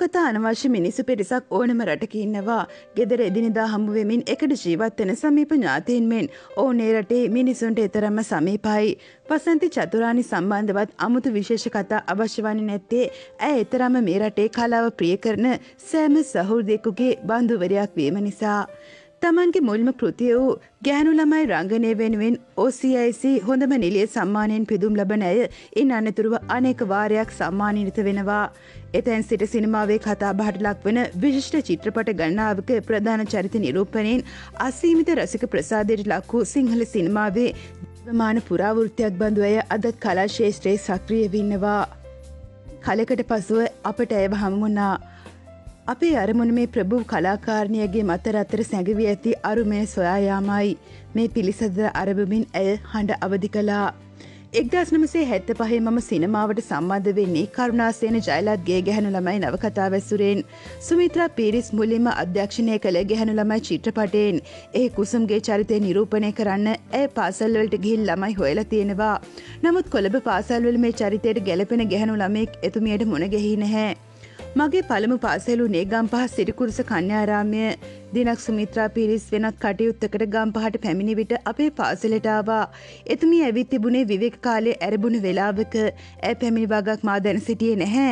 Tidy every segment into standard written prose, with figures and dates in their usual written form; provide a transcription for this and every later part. මාතුකතා අනවශ්‍ය මිනිසු පිරිසක් ඕනම රටක ඉන්නවා. ගෙදර එදිනෙදා හමු වෙමින් එකට ජීවත් වෙන සමීප ඥාතීන් මෙන් ඕනේ රටේ මිනිසුන්ට ඊතරම්ම සමීපයි. වසන්ති චතුරානි සම්බන්ධවත් අමුතු විශේෂ කතා අවශ්‍ය වන්නේ නැත්තේ ඇය ඊතරම්ම මේ රටේ කලාව ප්‍රිය කරන සෑම සහෘදෙකුගේ බඳුවරයක් වීම නිසා. තමන්ගේ මුල්ම කෘතිය වූ ගෑනු ළමයි රංගනය වෙනුවෙන් OCIC හොඳම නිලිය සම්මානයෙන් පිදුම් ලබන අය ඉන් අනතුරුව අනේක වාරයක් සම්මානිත වෙනවා. එතෙන් සිට සිනමාවේ කතාබහට ලක්වන විශිෂ්ට චිත්‍රපට ගණනාවක ප්‍රධාන චරිත නිරූපණයෙන් අසීමිත රසික ප්‍රසාදයට ලක් වූ සිංහල සිනමාවේ ජීවමාන පුරාවෘත්තයක් බඳු අය අද කලා ශේෂ්ත්‍රයේ සක්‍රිය වෙන්නවා. කලකට පසුව අපට ඇය හමුුණා. අපේ අරමුණ මේ ප්‍රභූ කලාකාරණියගේ මතර අතර සැඟවී ඇති අරුමය සොයා යාමයි. මේ පිළිසඳර අරඹමින් ඇය හඬ අවදි කළා. 1975 මම සිනමාවට සම්බන්ධ වෙන්නේ කරුණාසේන ජයලත්ගේ ගැහැණු ළමයි නවකතා වැසුරෙන්. සුමිත්‍රා පීරිස් මුලින්ම අධ්‍යක්ෂණය කළ ගැහැණු ළමයි චිත්‍රපටයෙන්. ඒ කුසුම්ගේ චරිතය නිරූපණය කරන්න ඇය පාසල් වලට ගිහින් ළමයි හොයලා තියෙනවා. නමුත් කොළඹ පාසල් වල මේ චරිතයට ගැළපෙන ගැහැණු ළමෙක් එතුමියට මුණ ගැහිලා නැහැ. මගේ පළමු පාසැලු නේ ගම්පහ සිරිකුරුස කන්‍යාරාමය. දිනක් සුමිත්‍රා පීරිස් වෙනත් කටයුත්තකට ගම්පහට පැමිණි විට අපේ පාසලට ආවා. එතුමිය ඇවිත් තිබුණේ විවේක කාලයේ ඇරඹුණු වේලාවක. ඇය පැමිණි වගක් මා දැන සිටියේ නැහැ.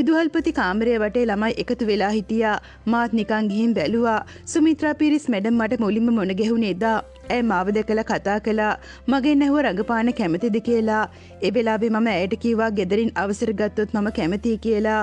විදුහල්පති කාමරයේ වටේ ළමයි එකතු වෙලා හිටියා. මාත් නිකන් ගිහින් බැලුවා. සුමිත්‍රා පීරිස් මැඩම් මට මුලින්ම මොන ගැහුනේ එදා. ඇය මාව දැකලා කතා කළා. මගෙන් ඇහුවා රඟපාන කැමතිද කියලා. ඒ වෙලාවේ මම ඇයට කිව්වා ගෙදරින් අවසර ගත්තොත් මම කැමතියි කියලා.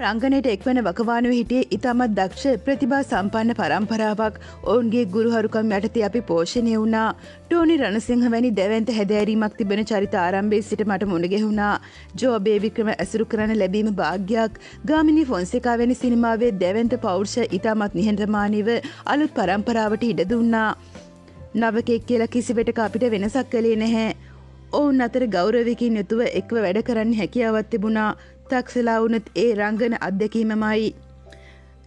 රංගනයට එක්වන වකවානුව හිටියේ ඉතාමත් දක්ෂ ප්‍රතිභා සම්පන්න පරම්පරාවක්. ඔවුන්ගේ ගුරුහරුකම් යටතේ අපි පෝෂණය වුණා. ටෝනි රණසිංහ වැනි දැවැන්ත හැදෑරීමක් තිබෙන චරිත ආරම්භයේ සිට මට මුණ ගැහුණා. ජෝ බේවික්‍රම ඇසුරු කරන ලැබීම භාග්‍යයක්. ගාමිණී ෆොන්සේකා වැනි සිනමාවේ දැවැන්ත පෞරුෂය ඉතාමත් නිහඬමානීව අලුත් පරම්පරාවට ඉඩ දුන්නා. නවකෙක් කියලා කිසිවෙටක අපිට වෙනසක් කළේ නැහැ. ඔවුන් අතර ගෞරවයකින් යුතුව එක්ව වැඩ කරන්න හැකියාවක් තිබුණා. තක්සලා වුණත් ඒ රංගන අත්දැකීමමයි.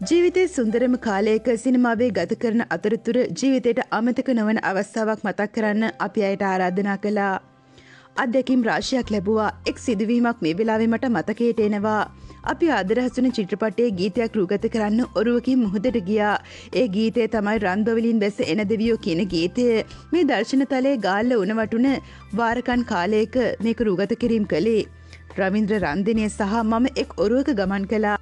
ජීවිතයේ සුන්දරම කාලයක සිනමාවේ ගත කරන අතරතුර ජීවිතයට අමතක නොවන අවස්ථාවක් මතක් කරන්න අපි අයට ආරාධනා කළා. අත්දැකීම් රාශියක් ලැබුවා. එක් සිදුවීමක් මේ වෙලාවේ මට මතකයට එනවා. අපි ආදර හසුන චිත්‍රපටයේ ගීතයක් රූගත කරන්න ඔරුවකින් මුහුදට ගියා. ඒ ගීතය තමයි රන්දොවිලින් බැස එන දෙවියෝ කියන ගීතය. මේ දර්ශනතලයේ ගාල්ල උණ වටුන වාරකන් කාලයක මේක රූගත කිරීම කළේ. රවින්ද්‍ර රන්දිනය සහ මම එක් ඔරුවක ගමන් කළා.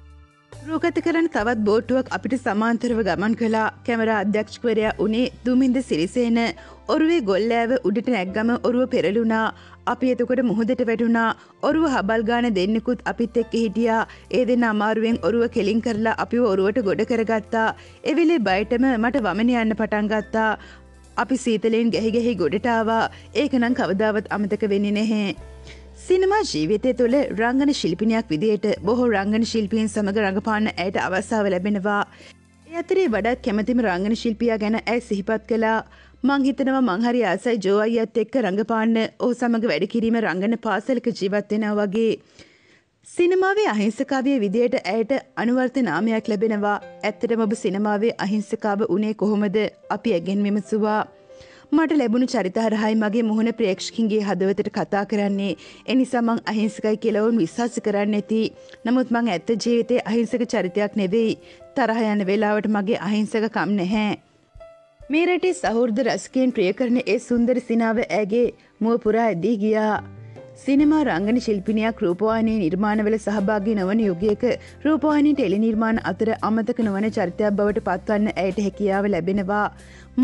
රූගත කරන තවත් බෝට්ටුවක් අපිට සමාන්තරව ගමන් කළා. කැමරා අධ්‍යක්ෂකවරයා උනේ දුමින්ද සිරිසේන. ඔරුවේ ගොල්ලෑව උඩට නැග්ගම ඔරුව පෙරළුණා. අපි එතකොට මුහුදට වැටුණා. ඔරුව හබල් ගාන දෙන්නෙකුත් අපිත් එක්ක හිටියා. ඒ දෙන්න අමාරුවෙන් ඔරුව කෙලින් කරලා අපිව ඔරුවට ගොඩ කරගත්තා. ඒ වෙලේ බයටම මට වමන යන්න පටන් ගත්තා. අපි සීතලෙන් ගැහි ගැහි ගොඩට ආවා. ඒක නම් කවදාවත් අමතක වෙන්නේ නැහැ. සිනමා ජීවිතය තුළ රංගන ශිල්පිනියක් විදියට බොහෝ රංගන ශිල්පීන් සමග රඟපාන්න ඇයට අවස්ථාව ලැබෙනවා. ඒ අතරේ වඩාත් කැමැතිම රංගන ශිල්පියා ගැන ඇය සිහිපත් කළා. මං හිතනවා මං හරි ආසයි ජෝ අයියත් එක්ක රඟපාන්න. ඔහු සමග වැඩ කිරීම රංගන පාසලක ජීවත් වෙනවා වගේ. සිනමාවේ අහිංසකාවිය විදියට ඇයට අනුවර්තනාමයක් ලැබෙනවා. ඇත්තටම ඔබ සිනමාවේ අහිංසකාව උනේ කොහොමද? අපි ඇගෙන් විමසුවා. මට ලැබුණු චරිත හරහායි මගේ මුහුණ ප්‍රේක්ෂකින්ගේ හදවතට කතා කරන්නේ. එනිසා මං අහිංසකයි කියලා වුන් විශ්වාස කරන්න ඇති. නමුත් මං ඇත්ත ජීවිතයේ අහිංසක චරිතයක් නෙවෙයි. තරහ යන වෙලාවට මගේ අහිංසකකම් නැහැ. මේ රටේ සහෘද රසිකයන් ප්‍රිය කරන ඒ සුන්දර සිනාව ඇගේ මුව පුරා ඇදී ගියා. සිනමා රංගන ශිල්පිනියක් රූපවාහිනී නිර්මාණවල සහභාගී නොවන යුගයක රූපවාහිනී ටෙලි නිර්මාණ අතර අමතක නොවන චරිතයක් බවට පත්වන්න ඇයට හැකියාව ලැබෙනවා.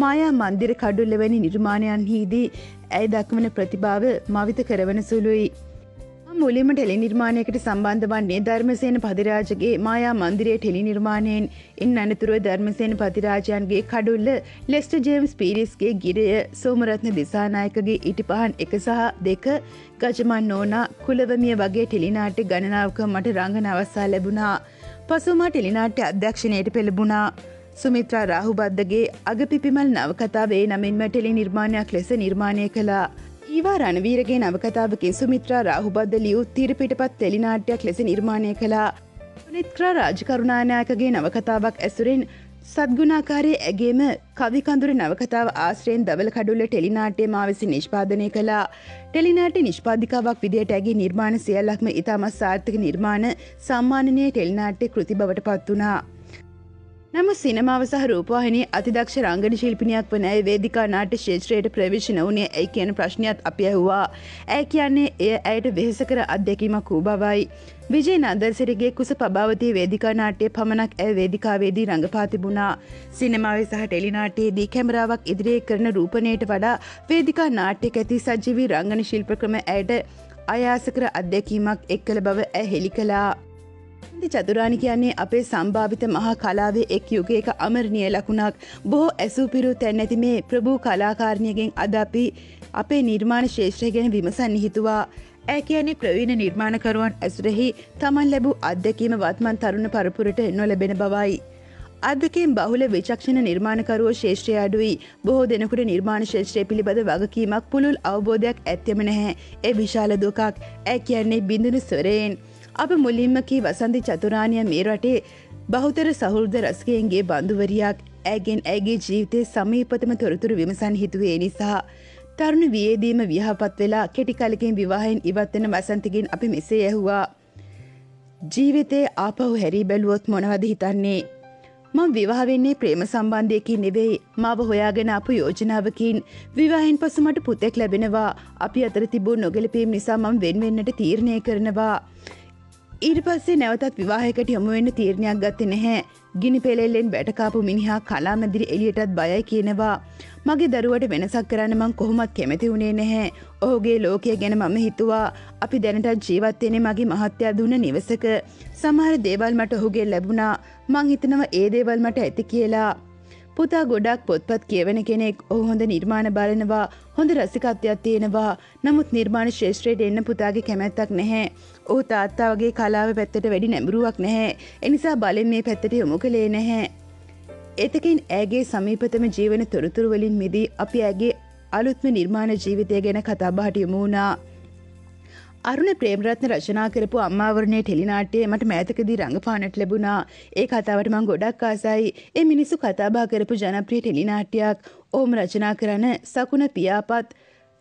මායා මන්දිර කඩුල්ල වැනි නිර්මාණයන්හිදී ඇය දක්වන ප්‍රතිභාව මවිත කරවන සුළුයි. මුලින්ම ටෙලි නිර්මාණයකට සම්බන්ධ වන්නේ ධර්මසේන පතිරාජගේ මායා මන්දිරයේ ටෙලි නිර්මාණයෙන්. ඉන් අනතුරුව ධර්මසේන පතිරාජයන්ගේ කඩුල්ල, ලෙස්ටර් ජේම්ස් පීරිස්ගේ ගිරය, සෝමරත්න දිසානායකගේ ඉටිපහන් 1 සහ 2, ගජමන් නෝනා, කුලවමිය වගේ ටෙලි නාට්‍ය ගණනාවක මට රංගන අවස්ථා ලැබුණා. පසු මා ටෙලි නාට්‍ය අධ්‍යක්ෂණයට පෙළඹුණා. ಸುಮಿತ್ರಾ ರಾಹುಬಾದ್ದಗೆ ಅಗಪಿಪಿಮಲ್ ನವಕಥಾವೇ ನಮಿನ್ಮ ಟೆಲಿ ನಿರ್ಮಾಣ್ಯ ಕ್ಲೆಸ ನಿರ್ಮಾಣೆ ಕಲಾ. ಈ ವಾರ ರಣವೀರಗೆ ನವಕಥಾವಕ್ಕೆ ಸುಮಿತ್ರಾ ರಾಹುಬಾದ್ದಲಿಯು ತಿರುಪಿಟಪತ್ ತೆಲಿನಾಟ್ಯ ಕ್ಲೆಸ ನಿರ್ಮಾಣೆ ಕಲಾ. ಪುನಿತ್ರಾ ರಾಜಕರುಣಾನಾಯಕಗೆ ನವಕಥಾවක් ಹೆಸರಿನ ಸದ್ಗುಣಾಕಾರಿ ಎಗೆಮ ಕವಿಕಂದುರ ನವಕಥಾವ ಆಶ್ರಯನ್ ದವಲ ಕಡುಲ ಟೆಲಿನಾಟ್ಯ ಮಾವಿಸಿ ನಿಷ್ಪಾದನೆ ಕಲಾ. ಟೆಲಿನಾಟ್ಯ ನಿಷ್ಪಾದಿಕಾವಾಕ್ ವಿದಿಯಟಾಗಿ ನಿರ್ಮಾಣ ಸಿಯಲ್ಲಕ್ಮ ಇತಾಮ ಸಾರ್ಥಕ ನಿರ್ಮಾಣ ಸಮ್ಮಾನನೀಯ ಟೆಲಿನಾಟ್ಯ ಕೃತಿ ಬವಟ ಪತ್ತುನಾ. ನಮ್ಮ ಸಿನಿಮಾವ ಸಹ ರೂಪವಾಹಿನಿ ಅತಿದಕ್ಷ ರಂಗನ ಶಿಲ್ಪಿನಿಯಾಗಿ ವನ ವೇದಿಕಾ ನಾಟ್ಯ ಕ್ಷೇತ್ರයට ಪ್ರವೇಶ නොවුනේ ඇයි කියන ප්‍රශ්නයත් අපි ඇහුවා. ඇයි කියන්නේ එය ඇයට වෙහෙසකර අත්දැකීමක් වූ බවයි. විජේ නන්දසිරිගේ කුස ප්‍රභාවතී වේදිකා නාට්‍යයේ පමණක් ඇය වේදිකාවේදී රඟපා තිබුණා. සිනමාවේ සහ ටෙලි නාට්‍යයේදී කැමරාවක් ඉදිරියේ කරන රූපණයට වඩා වේදිකා නාට්‍යයක ඇති සජීවී රංගන ශිල්ප ක්‍රම ඇයට ආයාසකර අත්දැකීමක් එක්කල බව ඇය හෙළි කළා. චතුරාණි කියන්නේ අපේ සම්භාවිත මහා කලාවේ එක් යුගයක අමරණීය ලකුණක්. බොහෝ ඇසුපිරු තැන් නැති මේ ප්‍රභූ කලාකාරියගෙන් අද අපි අපේ නිර්මාණ ශාස්ත්‍රය ගැන විමසන්න හිතුවා. ඒ කියන්නේ ප්‍රවීණ නිර්මාණකරුවන් ඇසුරෙහි තමන් ලැබූ අත්දැකීම වත්මන් තරුණ පරපුරට නොලැබෙන බවයි. අත්දැකීම් බහුල විචක්ෂණ නිර්මාණකරුවෝ ශාස්ත්‍රය අඩුයි. බොහෝ දෙනෙකුට නිර්මාණ ශාස්ත්‍රය පිළිබඳ වගකීමක් පුළුල් අවබෝධයක් ඇත්තෙම නැහැ. ඒ විශාල දුකක්. ඒ කියන්නේ බිඳුනු ස්වරයෙන් අප මුලින්ම කී වසන්ති චතුරාණිය මේ රටේ බහුතර සහෘද රසිකයන්ගේ බඳුවරියක්. ඇගෙන් ඇගේ ජීවිතයේ සමීපතම තොරතුරු විමසන් හිතුවේ නිසා. තරුණ වියේදීම විවාහපත් වෙලා කෙටි කාලෙකින් විවාහයෙන් ඉවත් වෙන වසන්තිගෙන් අපි මෙසේ ඇහුවා. ජීවිතේ ආපහු හැරී බැලුවොත් මොනවද හිතන්නේ? මම විවාහ වෙන්නේ ප්‍රේම සම්බන්ධයකින් නෙවෙයි. මාව හොයාගෙන ආපු යෝජනාවකින්. විවාහයෙන් පසු මට පුතෙක් ලැබෙනවා. අපි අතර තිබූ නොගැලපීම් නිසා මම වෙන් වෙන්නට තීරණය කරනවා. ඊට පස්සේ නැවතත් විවාහයකට යොමු වෙන්න තීරණයක් ගත්තේ නැහැ. ගිනි පෙළෙල්ලෙන් වැටකාපු මිනිහා කලාමැදිරි එළියටත් බයයි කියනවා. මගේ දරුවට වෙනසක් කරන්න මං කොහොමත් කැමති වුණේ නැහැ. ඔහුගේ ලෝකය ගැන මම හිතුවා. අපි දැනටත් ජීවත් වෙන්නේ මගේ මහත්තයා දුන්න නිවසක. සමහර දේවල් මට ඔහුගෙන් ලැබුණා. මං හිතනවා ඒ දේවල් මට ඇති කියලා. පුතා ගොඩක් පොත්පත් කියවන කෙනෙක්. ඔහු හොඳ නිර්මාණ බලනවා. හොඳ රසිකත්වයක් තියෙනවා. නමුත් නිර්මාණ ශාස්ත්‍රයට එන්න පුතාගේ කැමැත්තක් නැහැ. ඔහු තාත්තාගේ කලාවේ පැත්තට වැඩි නැඹුරුවක් නැහැ. ඒ නිසා බලෙන් මේ පැත්තට යොමු කළේ නැහැ. එතකින් ඇගේ සමීපතම ජීවන තොරතුරු වලින් මිදී අපි ඇගේ අලුත්ම නිර්මාණ ජීවිතය ගැන කතාබහට යමු වුණා. අරුණ ප්‍රේමරත්න රචනා කරපු අම්මාවරණයේ ටෙලි නාට්‍යයේ මට මෑතකදී රඟපාන්නට ලැබුණා. ඒ කතාවට මම ගොඩක් ආසයි. ඒ මිනිස්සු කතාබහ කරපු ජනප්‍රිය ටෙලි නාට්‍යයක්. ඕම රචනා කරන සකුණ පියාපත්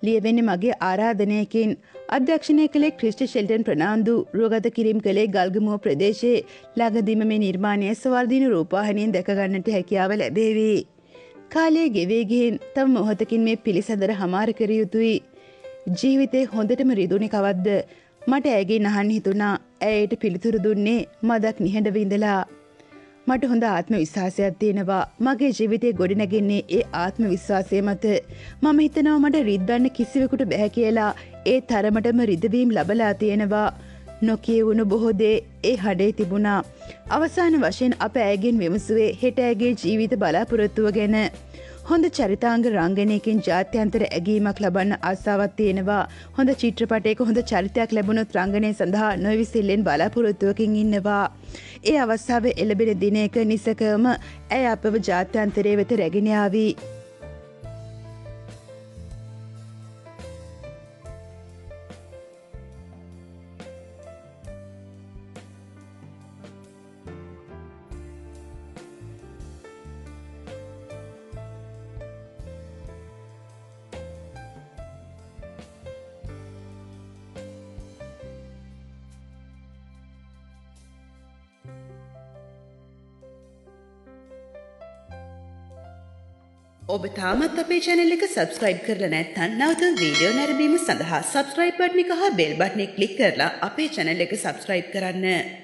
ලියවෙන්නේ මගේ ආරාධනයකින්. අධ්‍යක්ෂණය කළේ ක්‍රිස්ටි ෂෙල්ටන් ප්‍රනාන්දු. රුවගත කිරීම කළේ ගල්ගමුව ප්‍රදේශයේ. ළඟදීම මේ නිර්මාණය ස්වර්ධීන රූපවාහිනියෙන් දැක ගන්නට හැකියාව ලැබේවි. කාලය ගෙවී ගිහින් තම මොහොතකින් මේ පිළිසඳර හමාර කර යුතුයි. ජීවිතේ හොඳටම රිදුනේ කවද්ද? මට ඇගෙන් අහන්න හිතුණා. ඇයට පිළිතුරු දුන්නේ මදක් නිහඬව ඉඳලා. මට හොඳ ආත්ම විශ්වාසයක් තියෙනවා. මගේ ජීවිතේ ගොඩනැගෙන්නේ ඒ ආත්ම විශ්වාසය මත. මම හිතනවා මට රිද්දන්න කිසිවෙකුට බෑ කියලා. ඒ තරමටම රිදවීම් ලැබලා තියෙනවා. නොකියවුණු බොහෝ දේ ඒ හඩේ තිබුණා. අවසාන වශයෙන් අප ඇගෙන් විමසුවේ හෙට ඇගේ ජීවිත බලාපොරොත්තුව ගැන. හොඳ චරිතාංග රංගනයකින් ජාත්‍යන්තර ඇගීමක් ලබන්න ආසාවක් තියෙනවා. හොඳ චිත්‍රපටයක හොඳ චරිතයක් ලැබුණොත් රංගනය සඳහා නොවිසිල්ලෙන් බලාපොරොත්තුවකින් ඉන්නවා. ඒ අවස්ථාවේ එළබෙන දිනයක නිසකවම ඇය අපව ජාත්‍යන්තරය වෙත රැගෙන යාවි. ඔබ තාමත් අපේ channel එක subscribe කරලා නැත්නම් නැවත වීඩියෝ නැරඹීම සඳහා subscribe button එක හා bell button එක click කරලා අපේ channel එක subscribe කරන්න.